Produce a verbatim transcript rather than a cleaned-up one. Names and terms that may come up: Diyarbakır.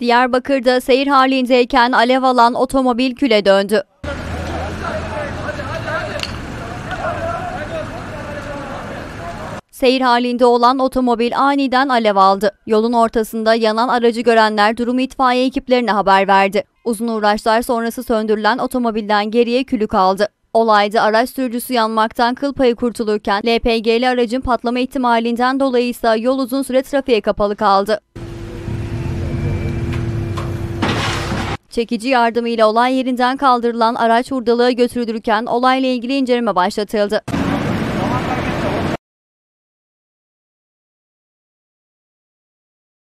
Diyarbakır'da seyir halindeyken alev alan otomobil küle döndü. Seyir halinde olan otomobil aniden alev aldı. Yolun ortasında yanan aracı görenler durumu itfaiye ekiplerine haber verdi. Uzun uğraşlar sonrası söndürülen otomobilden geriye külü kaldı. Olayda araç sürücüsü yanmaktan kıl payı kurtulurken L P G'li aracın patlama ihtimalinden dolayı ise yol uzun süre trafiğe kapalı kaldı. Çekici yardımıyla olay yerinden kaldırılan araç hurdalığa götürülürken olayla ilgili inceleme başlatıldı.